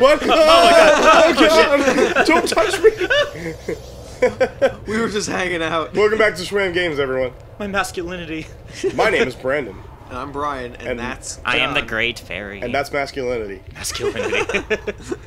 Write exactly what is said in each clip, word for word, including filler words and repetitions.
What? Oh, oh my god! Oh, don't touch me! We were just hanging out. Welcome back to Schwam Games, everyone. My masculinity. My name is Brandon. And I'm Brian, and, and that's John. I am the Great Fairy. And that's masculinity. Masculinity.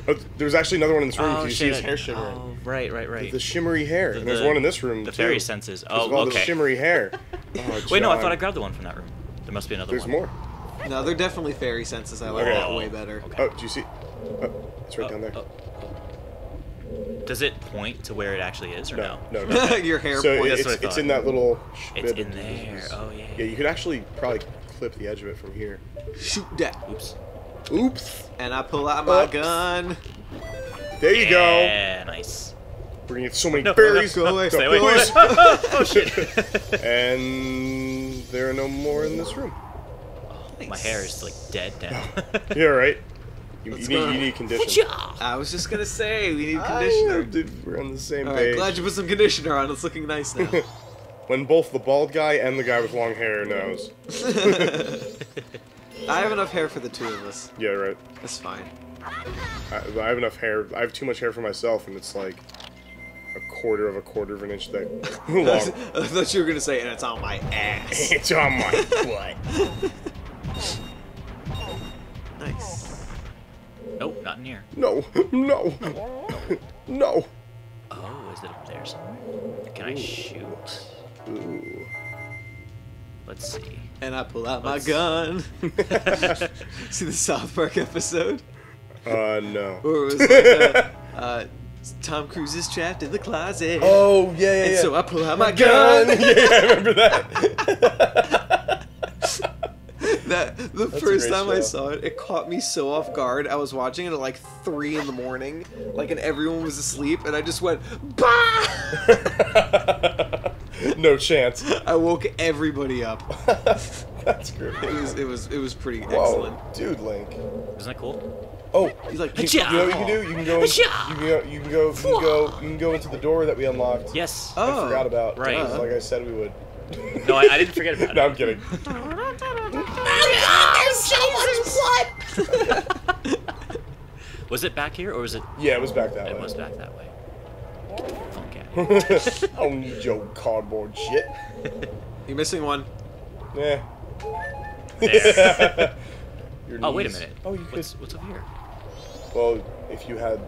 Oh, there was actually another one in this room. Oh, you shit. See his hair shimmering. Oh, right, right, right. The, the shimmery hair. The, the, and there's one in this room, the too. Fairy senses. Oh, okay. The shimmery hair. Oh, wait, no, I thought I grabbed the one from that room. There must be another there's one. There's more. No, they're definitely fairy senses. I like okay. that way better. Okay. Oh, do you see? Oh, it's right oh, down there. Oh, oh. Does it point to where it actually is, or no? No, no. no. Your hair so points. It's, that's what I it's in that little... It's in there. Oh, yeah. Yeah, you could actually probably... clip the edge of it from here. Shoot that. Oops. Oops. And I pull out my Oops. gun. There you yeah, go. Yeah, nice. Bringing so many no, berries. No, no, go away. Stay away. Oh, shit. And there are no more in this room. Oh, nice. My hair is like dead now. Yeah, right. You, you, need, you need conditioner. I was just going to say, we need conditioner. I, dude, we're on the same All page. Right, glad you put some conditioner on. It's looking nice now. When both the bald guy and the guy with long hair knows. I have enough hair for the two of us. Yeah, right. That's fine. I, I have enough hair. I have too much hair for myself, and it's like a quarter of a quarter of an inch thick. Long. I thought you were going to say, and it's on my ass. It's on my butt. Nice. Nope, not in here. No, no, no. No. Oh, is it up there somewhere? Can Ooh. I shoot? Ooh. Let's see. And I pull out Let's... my gun. See the South Park episode? Uh, no. Or it was like, uh, uh, Tom Cruise is trapped in the closet. Oh, yeah, yeah, And yeah. so I pull out my, my gun. gun. Yeah, I remember that. that the That's first time show. I saw it, it caught me so off guard. I was watching it at like three in the morning, like, and everyone was asleep, and I just went, bah! No chance. I woke everybody up. That's great. It was, it was, it was pretty Whoa, excellent. Dude, Link. Isn't that cool? Oh, he's like, you, you know what you can do? You can go, in, you can go, you can go, you can go, you can go into the door that we unlocked. Yes. Oh, I forgot about. Right. Uh-huh. Like I said, we would. No, I, I didn't forget about it. No, I'm kidding. Oh God, there's so much blood. Was it back here or was it? Yeah, it was back that it way. It was back that way. I don't need your cardboard shit. You're missing one. Yeah. There. Oh, wait a minute. Oh, you what's, could... what's up here? Well, if you had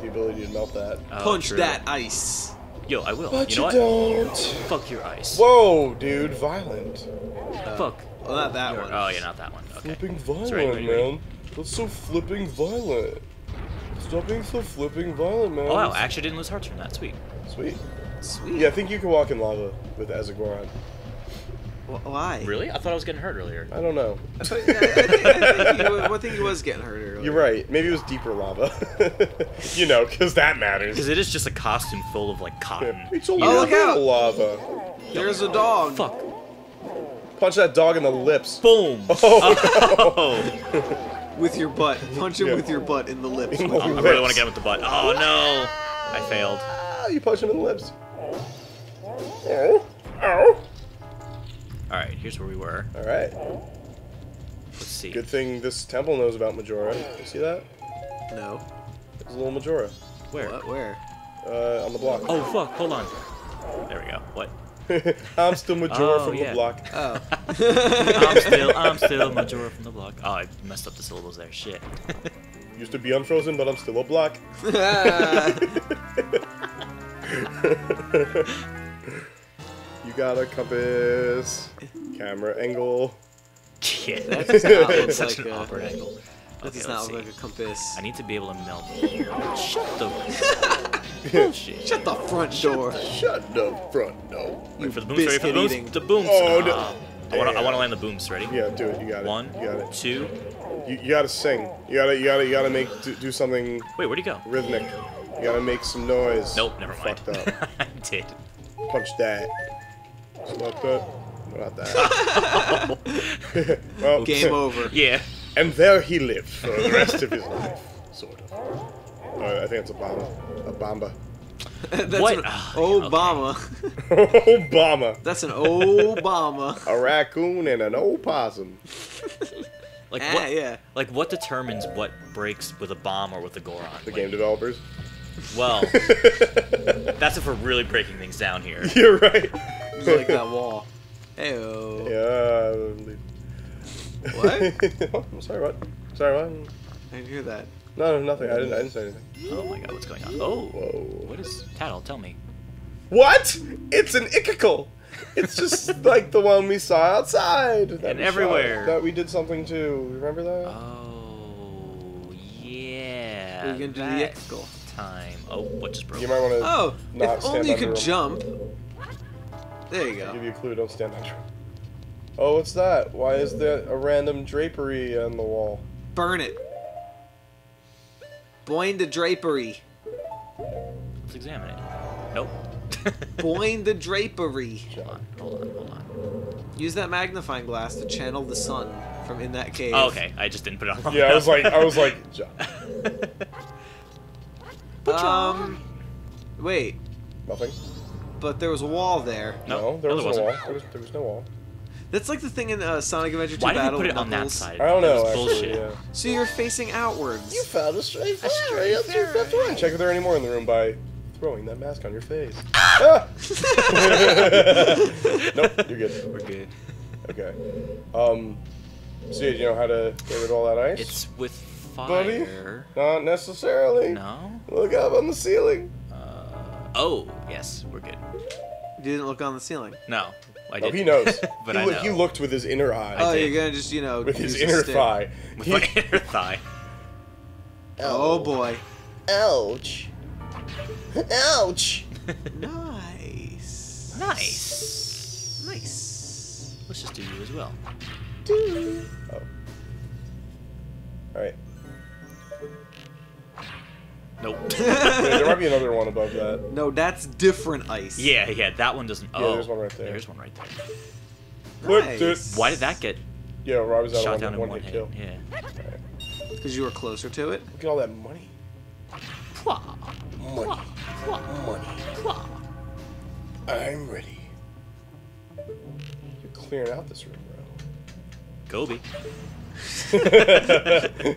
the ability to melt that. Oh, Punch true. that ice. Yo, I will. But you, know you what? don't. Fuck your ice. Whoa, dude. Violent. Uh, Fuck. Well, not that you're, one. Oh, you're not that one. Okay. Flipping violent, Sorry, ready, man. Ready? That's so flipping violent. Stop being so flipping violent, man. Oh, wow. I actually didn't lose hearts from that. Sweet. Sweet. Sweet. Yeah, I think you can walk in lava with Azagoran. Why? Really? I thought I was getting hurt earlier. I don't know. I, thought, I, I, think, I, think was, I think he was getting hurt earlier. You're right. Maybe it was deeper lava. You know, because that matters. Because it is just a costume full of, like, cotton. Yeah. It's a lot oh, look out. lava. There's a dog. Fuck. Punch that dog in the lips. Boom. Oh, oh. No. With your butt. Punch him yeah. with your butt in the lips. In the oh, lips. I really want to get him with the butt. Oh, no. I failed. You punch him in the lips. Ow. Ow. Alright, here's where we were. Alright. Let's see. Good thing this temple knows about Majora. You see that? No. There's a little Majora. Where? What? Where? Uh, on the block. Oh, fuck. Hold on. There we go. What? I'm still Majora oh, from yeah. the block. Oh. I'm still, I'm still Majora from the block. Oh, I messed up the syllables there. Shit. Used to be unfrozen, but I'm still a block. You got a compass, camera angle. Yeah, that does not look such like an awkward angle. That does okay, not look like a compass. I need to be able to melt it. Shut the oh, Shut the front door. Shut the front door. Wait you for the booms. Ready for the booms? Eating. The booms. Oh, no. uh, I want to. I want to land the booms. Ready? Yeah, do it. You got it. One. You got it. Two. You, you gotta sing. You gotta. You gotta. You gotta make do, do something. Wait, where'd you go? Rhythmic. You gotta make some noise. Nope, never mind. Fucked up. I did. Punch that. Smack that. Not that. Well, game over. Yeah. And there he lived for the rest of his life, sort of. Uh, I think it's Obama. A Bamba. That's what? An Obama. Obama. That's an Obama. A raccoon and an opossum. Like ah, what? Yeah. Like what determines what breaks with a bomb or with a Goron? The like, game developers. Well, that's if we're really breaking things down here. You're right. It's like that wall. Hey-oh. Yeah. What? Oh, I'm sorry, what? Sorry, what? I didn't hear that. No, no, nothing. I didn't. I didn't say anything. Oh my God, what's going on? Oh. Whoa. What is? Tattle, tell me. What? It's an ickle. It's just like the one we saw outside. That and everywhere. That we did something to. Remember that? Oh, yeah. We're going to do the ickle time. Oh, what just broke? You might want to oh, not if stand only you could room. Jump. There you go. I'll give you a clue. Don't stand under. Oh, what's that? Why is there a random drapery on the wall? Burn it. Boing the drapery. Let's examine it. Nope. Boing the drapery. Hold on, hold on, hold on. Use that magnifying glass to channel the sun from in that cave. Oh, okay, I just didn't put it on. Yeah, enough. I was like, I was like, John. um, wait. Nothing. But there was a wall there. No, no there, no, was there wasn't. No wall. There was, there was no wall. That's like the thing in uh, Sonic Adventure two Battle. Why did you put it on that side? I don't know. Actually, bullshit. Yeah. So you're facing outwards. You found a straight fairy. Check if there are any more in the room by throwing that mask on your face. Ah! Nope, you're good. We're good. Okay. Um. So you know how to get rid of all that ice? It's with fire. Buddy? Not necessarily. No. Look up on the ceiling. Uh. Oh, yes, we're good. You didn't look on the ceiling. No. I oh, he knows. But he, I know. He looked with his inner eye. Oh, you're gonna just, you know, with his inner thigh. With he... my inner thigh. Oh, oh boy. Ouch. Ouch. Nice. Nice. Nice. Let's just do you as well. Do. Oh. All right. Nope. Yeah, there might be another one above that. No, that's different ice. Yeah, yeah, that one doesn't. Oh, yeah, there's one right there. There's one right there. What? Nice. Why did that get? Yeah, Rob was out shot down in one hit. Kill. Yeah. Because right. You were closer to it. Look at all that money. Pwa, pwa, pwa, money. Pwa. I'm ready. You're clearing out this room, bro. Kobe.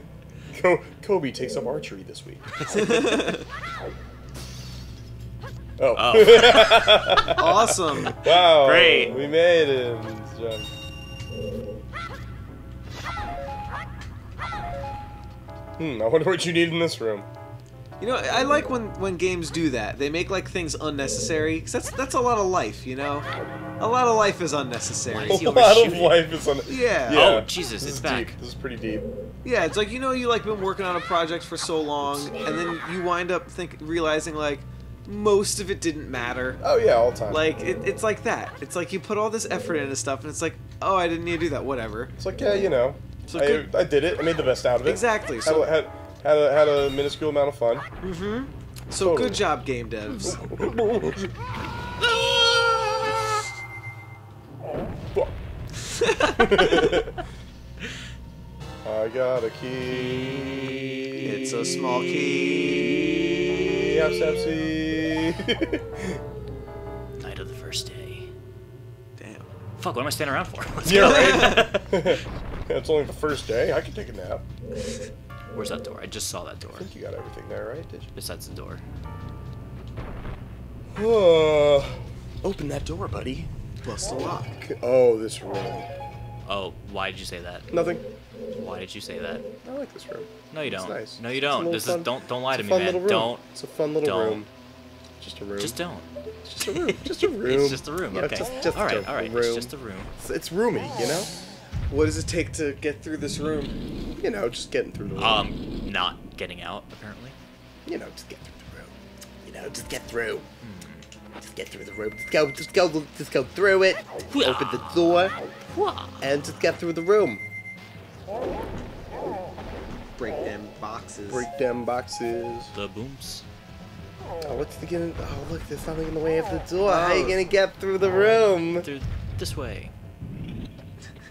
Kobe takes up archery this week. Oh. Oh. Awesome. Wow. Great. We made it. Hmm, I wonder what you need in this room. You know, I like when, when games do that. They make, like, things unnecessary. Because that's, that's a lot of life, you know? A lot of life is unnecessary. A lot of life is unnecessary. Yeah. Yeah. Oh, Jesus, this it's back. Deep. This is pretty deep. Yeah, it's like, you know, you like been working on a project for so long, and then you wind up think realizing, like, most of it didn't matter. Oh, yeah, all the time. Like, it, it's like that. It's like you put all this effort into stuff, and it's like, oh, I didn't need to do that, whatever. It's like, yeah, you know, so I, good. I did it. I made the best out of it. Exactly. So, had, had, had, a, had a minuscule amount of fun. Mm-hmm. So totally. Good job, game devs. I got a key. It's a small key. Yes, F C. Night of the first day. Damn. Fuck, what am I standing around for? Let's yeah, go. Right? It's only the first day. I can take a nap. Where's that door? I just saw that door. I think you got everything there, right? Did you? Besides the door. Uh, open that door, buddy. Plus the lock. Oh, this room. Oh, why did you say that? Nothing. Why did you say that? I like this room. No, you don't. It's nice. No, you don't. This fun, is don't don't lie to me, man. Don't. It's a fun little don't. Room. Just a room. Just don't. It's just a room. Just a room. It's just a room. Okay. Yeah, just, just all right. All right. Room. It's just a room. It's, it's roomy, you know. What does it take to get through this room? You know, just getting through the room. Um, not getting out apparently. You know, just get through the room. You know, just get through. Mm. Just get through the room. Just go. Just go. Just go through it. Yeah. Open the door. Yeah. And just get through the room. Break them boxes. Break them boxes. The booms. Oh, what's the getting? Oh, look, there's something in the way of the door. Oh. How are you gonna get through the room? Through this way.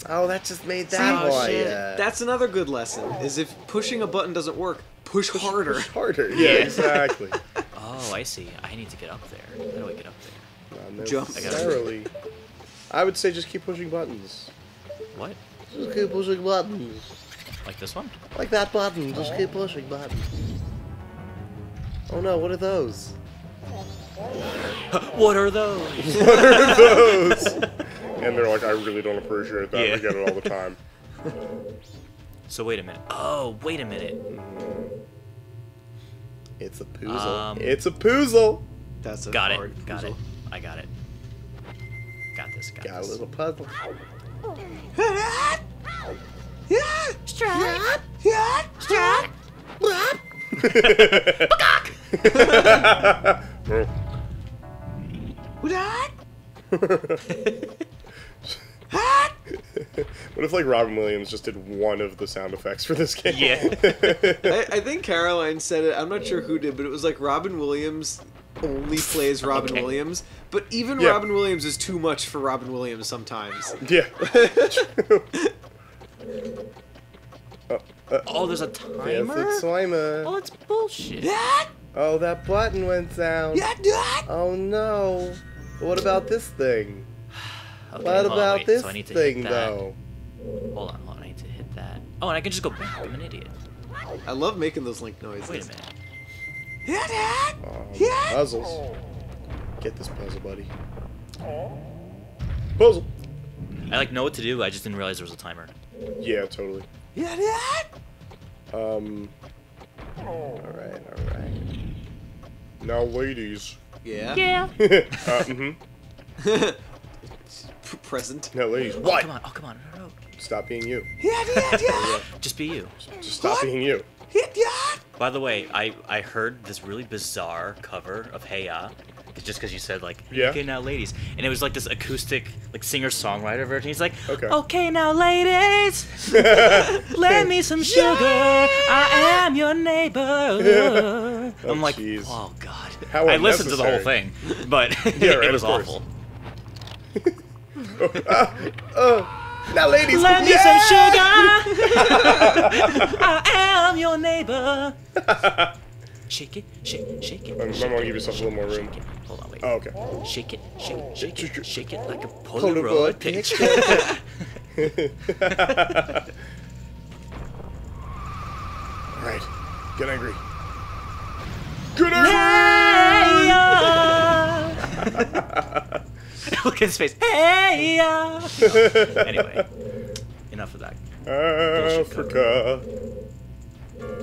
Oh, that just made that oh, shit. Yeah. That's another good lesson. Is if pushing a button doesn't work, push, push harder. Push harder. Yeah, exactly. Oh, I see. I need to get up there. How do I get up there? Not Jump. Necessarily. I would say just keep pushing buttons. What? Just keep pushing buttons. Like this one? Like that button. Just keep pushing buttons. Oh no, what are those? What are those? What are those? And they're like, I really don't appreciate that. Yeah. We get it all the time. So wait a minute. Oh, wait a minute. It's a poozle. Um, it's a poozle. That's a got hard it. Poozle. Got it. I got it. Got this. Got, got this. A little puzzle. What if, like, Robin Williams just did one of the sound effects for this game? Yeah. I, I think Caroline said it. I'm not sure who did, but it was like Robin Williams only plays Robin okay. Williams. But even yeah. Robin Williams is too much for Robin Williams sometimes. Yeah. uh, uh, oh, there's a timer? Yes, it's timer. Oh, it's bullshit. Yeah. Oh, that button went down. Yeah. Oh, no. What about this thing? Okay, what about on, this so thing, though? Hold on, hold on, I need to hit that. Oh, and I can just go back. I'm an idiot. I love making those Link noises. Wait a minute. Um, puzzles. Get this puzzle, buddy. Puzzle. I, like, know what to do. I just didn't realize there was a timer. Yeah, totally. Um. All right, all right. Now, ladies. Yeah. Yeah. uh, mm-hmm. Present. No, ladies. What? Oh, come on. Oh, come on. No, no. Stop being you. Yeah, yeah, yeah. Just be you. Just stop what? being you. Yeah, yeah. By the way, I I heard this really bizarre cover of Hey Ya, just because you said, like, yeah. okay now ladies, and it was like this acoustic, like, singer-songwriter version. He's like, okay, okay now ladies, lend me some sugar. Yeah. I am your neighbor. Yeah. I'm oh, like, geez. oh god. How I listened to the whole thing, but yeah, right, it was awful. uh, uh, now, ladies, let yeah! me some sugar. I am your neighbor. Shake it, shake, shake it. I'm gonna give yourself a little more room. Shake it. Hold on, wait. Oh, okay. Shake it, shake it, shake it, shake it like a Polaroid picture. All right, get angry. Get angry. Yeah! Look at his face. Hey ya. So, anyway, enough of that. Africa.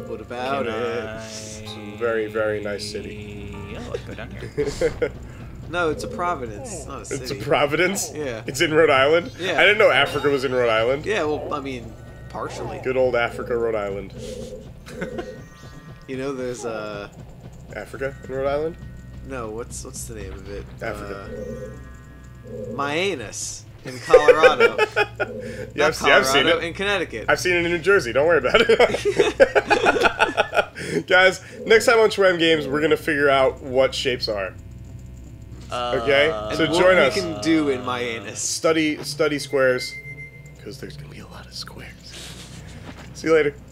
What about Can it? I... It's a very, very nice city. Oh, go down here. No, it's a providence. It's not a city. It's a providence? Yeah. It's in Rhode Island? Yeah. I didn't know Africa was in Rhode Island. Yeah, well, I mean, partially. Good old Africa, Rhode Island. You know, there's a... Uh... Africa in Rhode Island? No, what's what's the name of it? Africa. Uh... My anus in Colorado. Yeah, I've, Colorado, see, I've seen it. In Connecticut. I've seen it in New Jersey. Don't worry about it. Guys, next time on Schwam Games, we're going to figure out what shapes are. Uh, okay? And so what join we us. What can do in my anus. Study, study squares, because there's going to be a lot of squares. See you later.